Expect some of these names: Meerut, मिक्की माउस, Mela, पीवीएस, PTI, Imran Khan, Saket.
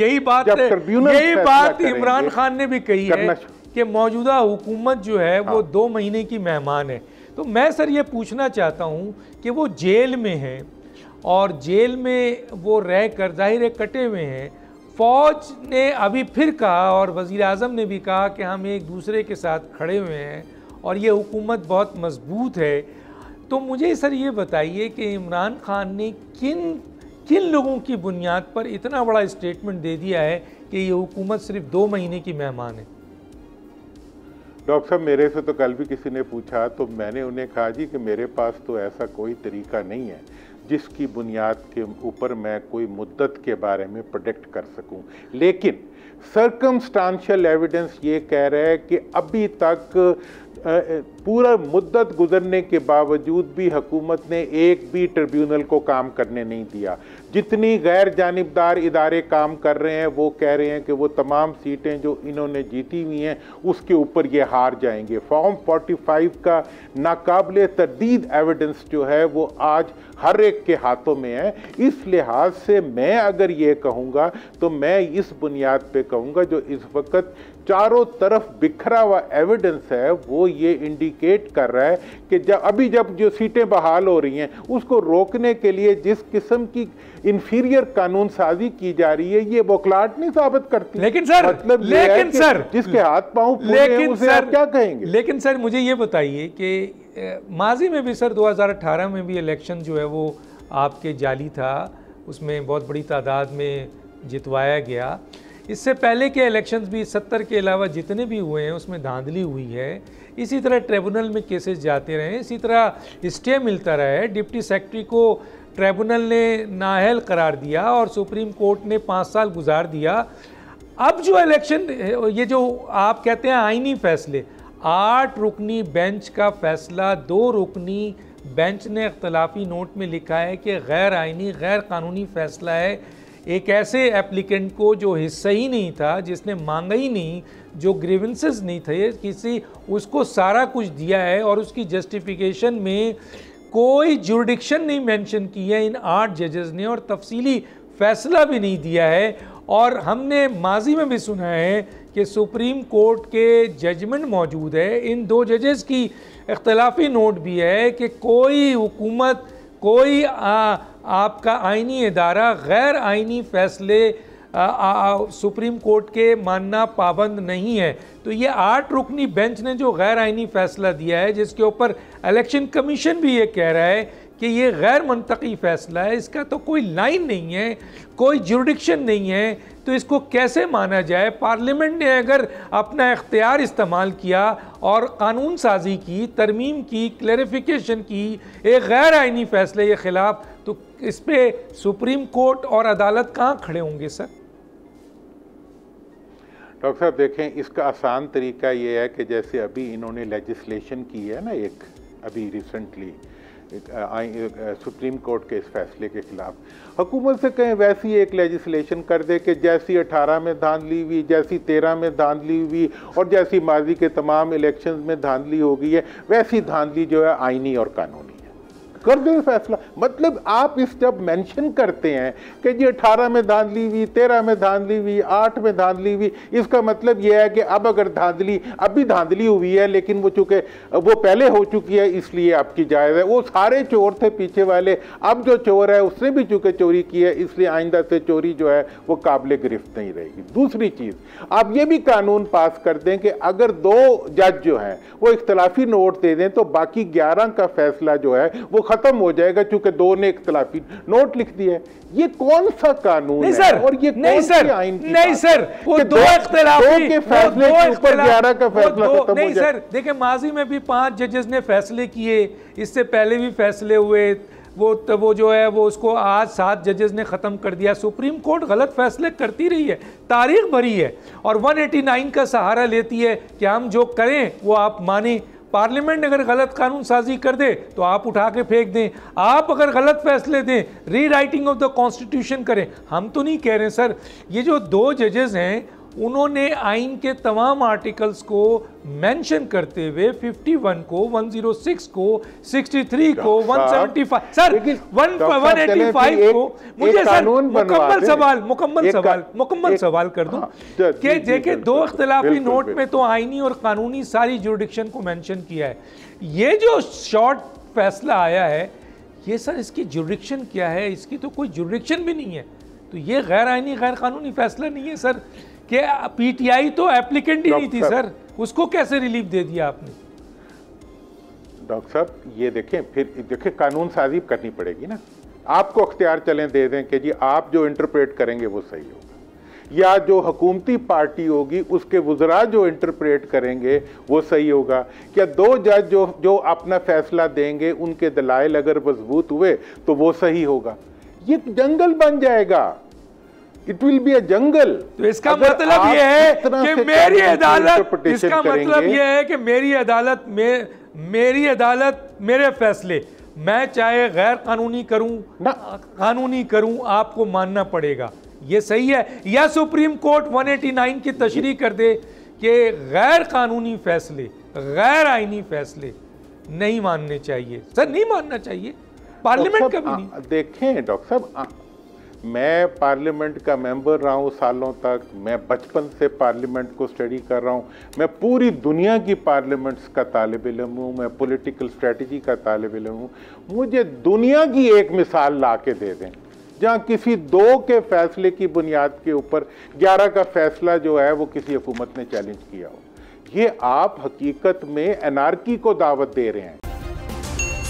यही बात इमरान खान ने भी कही है कि मौजूदा हुकूमत जो है वो 2 महीने की मेहमान है। तो मैं सर ये पूछना चाहता हूँ कि वो जेल में है और जेल में वो रह कर ज़ाहिर कटे हुए हैं। फ़ौज ने अभी फिर कहा और वज़ीर आज़म ने भी कहा कि हम एक दूसरे के साथ खड़े हुए हैं और ये हुकूमत बहुत मजबूत है। तो मुझे सर ये बताइए कि इमरान खान ने किन किन लोगों की बुनियाद पर इतना बड़ा स्टेटमेंट दे दिया है कि ये हुकूमत सिर्फ 2 महीने की मेहमान है। डॉक्टर साहब मेरे से तो कल भी किसी ने पूछा तो मैंने उन्हें कहा जी कि मेरे पास तो ऐसा कोई तरीका नहीं है जिसकी बुनियाद के ऊपर मैं कोई मुद्दत के बारे में प्रोडिक्ट कर सकूं, लेकिन सर्कमस्टांशियल एविडेंस ये कह रहा है कि अभी तक पूरा मुद्दत गुजरने के बावजूद भी हुकूमत ने एक भी ट्रिब्यूनल को काम करने नहीं दिया। जितनी गैर जानिबदार इदारे काम कर रहे हैं वो कह रहे हैं कि वो तमाम सीटें जो इन्होंने जीती हुई हैं उसके ऊपर ये हार जाएंगे। फॉर्म 45 का नाकाबिले तर्दीद एविडेंस जो है वो आज हर एक के हाथों में है। इस लिहाज से मैं अगर ये कहूँगा तो मैं इस बुनियाद पर कहूँगा जो इस वक्त चारों तरफ बिखरा हुआ एविडेंस है वो ये इंडिकेट कर रहा है कि जब जो सीटें बहाल हो रही हैं उसको रोकने के लिए जिस किस्म की इंफीरियर कानून साजी की जा रही है ये वकलात नहीं साबित करती। लेकिन सर मतलब जिसके हाथ पांव क्या कहेंगे। लेकिन सर मुझे ये बताइए कि माजी में भी सर 2018 में भी इलेक्शन जो है वो आपके जाली था, उसमें बहुत बड़ी तादाद में जितवाया गया। इससे पहले के इलेक्शंस भी 70 के अलावा जितने भी हुए हैं उसमें धांधली हुई है। इसी तरह ट्रिब्यूनल में केसेस जाते रहे, इसी तरह स्टे मिलता रहे। डिप्टी सेक्रेटरी को ट्रिब्यूनल ने नाअहल करार दिया और सुप्रीम कोर्ट ने 5 साल गुजार दिया। अब जो इलेक्शन ये जो आप कहते हैं आइनी फैसले, 8 रुकनी बेंच का फैसला, 2 रुकनी बेंच ने इख्तलाफी नोट में लिखा है कि गैर आइनी गैर कानूनी फैसला है। एक ऐसे एप्लीकेंट को जो हिस्सा ही नहीं था, जिसने मांगा ही नहीं, जो ग्रीवेंसेस नहीं थे किसी, उसको सारा कुछ दिया है और उसकी जस्टिफिकेशन में कोई जुरिडिक्शन नहीं मेंशन की है इन 8 जजेस ने और तफसीली फैसला भी नहीं दिया है। और हमने माजी में भी सुना है कि सुप्रीम कोर्ट के जजमेंट मौजूद है, इन 2 जजेस की इख्तलाफी नोट भी है कि कोई हुकूमत कोई आपका आइनी इदारा गैर आइनी फैसले सुप्रीम कोर्ट के मानना पाबंद नहीं है। तो ये 8 रुकनी बेंच ने जो गैर आइनी फैसला दिया है जिसके ऊपर इलेक्शन कमीशन भी ये कह रहा है कि ये गैर मंतकी फैसला है, इसका तो कोई लाइन नहीं है, कोई जुरिडिक्शन नहीं है, तो इसको कैसे माना जाए। पार्लियामेंट ने अगर अपना इख्तियार इस्तेमाल किया और कानून साजी की, तरमीम की, क्लेरिफिकेशन की एक गैर आइनी फैसले के ख़िलाफ़, तो इस पर सुप्रीम कोर्ट और अदालत कहाँ खड़े होंगे सर। डॉक्टर साहब देखें इसका आसान तरीका ये है कि जैसे अभी इन्होंने लेजिस्लेशन की है ना एक अभी रिसेंटली सुप्रीम कोर्ट के इस फैसले के खिलाफ, हुकूमत से कहें वैसी एक लेजिस्लेशन कर दे कि जैसी 18 में धांधली हुई, जैसी 13 में धांधली हुई और जैसी माजी के तमाम इलेक्शंस में धांधली हो गई है वैसी धांधली जो है आइनी और कानूनी कर दे फैसला। मतलब आप इस जब मेंशन करते हैं कि जी 18 में धांधली हुई, 13 में धांधली हुई, 8 में धांधली हुई, इसका मतलब यह है कि अब अगर धांधली अभी धांधली हुई है लेकिन वो चूँकि वो पहले हो चुकी है इसलिए आपकी जायज़ है। वो सारे चोर थे पीछे वाले, अब जो चोर है उसने भी चूँकि चोरी की है इसलिए आइंदा से चोरी जो है वो काबिल गिरफ्त नहीं रहेगी। दूसरी चीज़ आप ये भी कानून पास कर दें कि अगर 2 जज जो हैं वो इख्तलाफी नोट दे दें तो बाकी 11 का फैसला जो है वो खत्म हो जाएगा चूंकि 2 ने इख्तलाफी नोट लिख दिया है। ये कौन सा कानून है और ये कौन सी आईन की नहीं सर वो 2 के फैसले के ऊपर 11 का फैसला खत्म हो जाएगा। सर देखिए माजी में भी 5 जजेस ने फैसले किए, इससे पहले भी फैसले हुए, वो जो है वो उसको आज 7 जजेस ने ख़त्म कर दिया। सुप्रीम कोर्ट गलत फैसले करती रही है, तारीख भरी है और 189 का सहारा लेती है कि हम जो करें वो आप माने। पार्लियामेंट अगर गलत कानून साजी कर दे तो आप उठा के फेंक दें, आप अगर गलत फैसले दें, रीराइटिंग ऑफ द कॉन्स्टिट्यूशन करें। हम तो नहीं कह रहे सर, ये जो 2 जजेस हैं उन्होंने आइन के तमाम आर्टिकल्स को मेंशन करते हुए 51 को, 106 को, 63 को, 175 सर 185 को, मुझे सर मुकम्मल सवाल कर दूं कि देखे दो इख्तिलाफी नोट में तो आइनी और कानूनी सारी जुरिडिक्शन को मेंशन किया है। ये जो शॉर्ट फैसला आया है ये सर इसकी जुरिडिक्शन क्या है, इसकी तो कोई जुरिडिक्शन भी नहीं है, तो ये गैर आइनी गैर कानूनी फैसला नहीं है सर। कि पीटीआई तो एप्लीकेंट ही नहीं थी सर, उसको कैसे रिलीफ दे दिया आपने? डॉक्टर साहब ये देखें, फिर देखें कानून साजी करनी पड़ेगी ना, आपको अख्तियार चलें दे दें कि जी आप जो इंटरप्रेट करेंगे वो सही होगा, या जो हकूमती पार्टी होगी उसके वुजरा जो इंटरप्रेट करेंगे वो सही होगा, या दो जज जो अपना फैसला देंगे उनके दलाइल अगर मजबूत हुए तो वो सही होगा। ये जंगल बन जाएगा, it will be a jungle. तो इसका मतलब ये है कि मेरी अदालत, इसका मतलब ये है कि मेरी अदालत मेरे फैसले, मैं चाहे गैर कानूनी करूं ना कानूनी करूं आपको मानना पड़ेगा, ये सही है। या सुप्रीम कोर्ट 189 की तशरीह कर दे कि गैर कानूनी फैसले, गैर आइनी फैसले नहीं मानने चाहिए सर, नहीं मानना चाहिए पार्लियामेंट कभी नहीं। देखें डॉक्टर साहब, मैं पार्लियामेंट का मेंबर रहा हूँ सालों तक, मैं बचपन से पार्लियामेंट को स्टडी कर रहा हूँ, मैं पूरी दुनिया की पार्लियामेंट्स का तालिब इल्म हूँ, मैं पॉलिटिकल स्ट्रेटजी का तालिब इल्म हूँ। मुझे दुनिया की एक मिसाल ला के दे दें जहाँ किसी दो के फैसले की बुनियाद के ऊपर 11 का फैसला जो है वो किसी हुकूमत ने चैलेंज किया हो। ये आप हकीकत में एनार्की को दावत दे रहे हैं।